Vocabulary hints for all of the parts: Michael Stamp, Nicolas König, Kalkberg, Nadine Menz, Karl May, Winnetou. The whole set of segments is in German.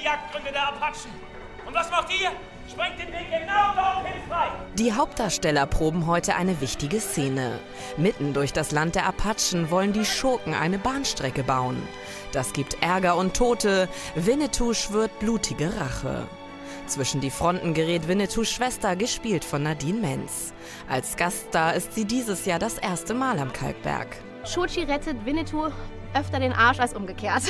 die Jagdgründe der Apachen. Und was macht ihr? Sprengt den Weg genau dorthin frei! Die Hauptdarsteller proben heute eine wichtige Szene. Mitten durch das Land der Apachen wollen die Schurken eine Bahnstrecke bauen. Das gibt Ärger und Tote. Winnetou schwört blutige Rache. Zwischen die Fronten gerät Winnetous Schwester, gespielt von Nadine Menz. Als Gaststar ist sie dieses Jahr das erste Mal am Kalkberg. Shoji rettet Winnetou öfter den Arsch als umgekehrt.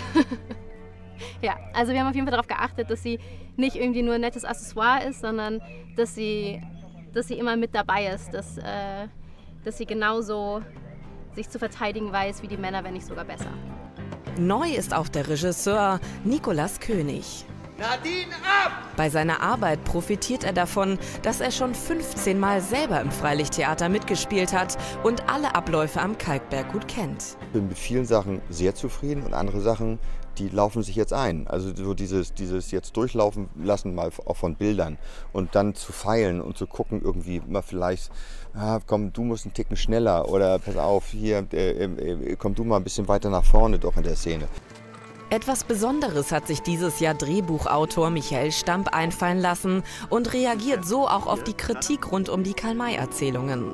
Ja, also wir haben auf jeden Fall darauf geachtet, dass sie nicht irgendwie nur ein nettes Accessoire ist, sondern dass sie immer mit dabei ist, dass sie genauso sich zu verteidigen weiß wie die Männer, wenn nicht sogar besser. Neu ist auch der Regisseur Nicolas König. Nadine ab! Bei seiner Arbeit profitiert er davon, dass er schon 15 Mal selber im Freilichttheater mitgespielt hat und alle Abläufe am Kalkberg gut kennt. Ich bin mit vielen Sachen sehr zufrieden und andere Sachen, die laufen sich jetzt ein. Also so dieses jetzt durchlaufen lassen mal auch von Bildern und dann zu feilen und zu gucken irgendwie mal vielleicht, ah, komm, du musst einen Ticken schneller oder pass auf, hier, komm du mal ein bisschen weiter nach vorne doch in der Szene. Etwas Besonderes hat sich dieses Jahr Drehbuchautor Michael Stamp einfallen lassen und reagiert so auch auf die Kritik rund um die Karl May Erzählungen.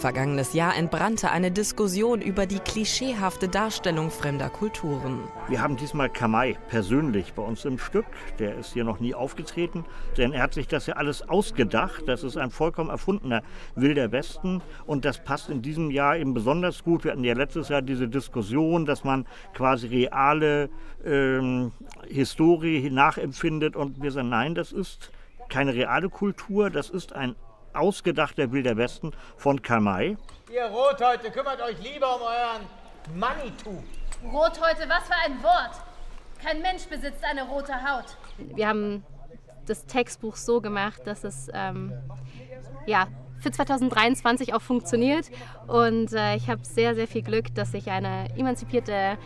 Vergangenes Jahr entbrannte eine Diskussion über die klischeehafte Darstellung fremder Kulturen. Wir haben diesmal Karl May persönlich bei uns im Stück. Der ist hier noch nie aufgetreten, denn er hat sich das ja alles ausgedacht. Das ist ein vollkommen erfundener Wilder Westen und das passt in diesem Jahr eben besonders gut. Wir hatten ja letztes Jahr diese Diskussion, dass man quasi reale Historie nachempfindet und wir sagen, nein, das ist keine reale Kultur, das ist ein ausgedachter Wilder Westen von Karl May. Ihr Rothäute, kümmert euch lieber um euren Manitou. Rothäute, was für ein Wort! Kein Mensch besitzt eine rote Haut. Wir haben das Textbuch so gemacht, dass es ja, für 2023 auch funktioniert und ich habe sehr, sehr viel Glück, dass ich eine emanzipierte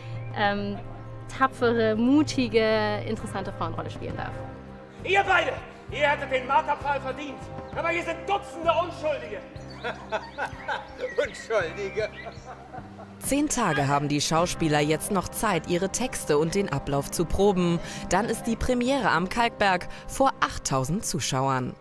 tapfere, mutige, interessante Frauenrolle spielen darf. Ihr beide, ihr hättet den Marterpfahl verdient, aber hier sind Dutzende Unschuldige. Unschuldige. 10 Tage haben die Schauspieler jetzt noch Zeit, ihre Texte und den Ablauf zu proben. Dann ist die Premiere am Kalkberg vor 8000 Zuschauern.